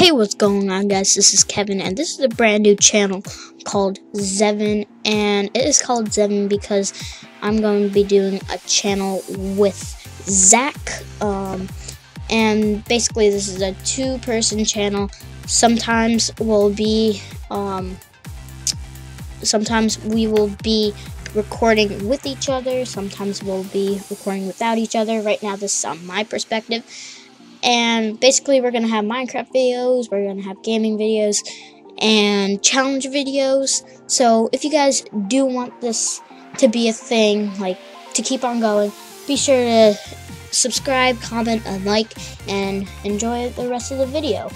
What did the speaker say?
Hey, what's going on, guys? This is Kevin, and this is a brand new channel called Zevin, and it is called Zevin because I'm going to be doing a channel with Zach, and basically this is a two-person channel. Sometimes we'll be, sometimes we will be recording with each other. Sometimes we'll be recording without each other. Right now, this is on my perspective. And basically, we're going to have Minecraft videos, we're going to have gaming videos, and challenge videos. So if you guys do want this to be a thing, like, to keep on going, be sure to subscribe, comment, and like, and enjoy the rest of the video.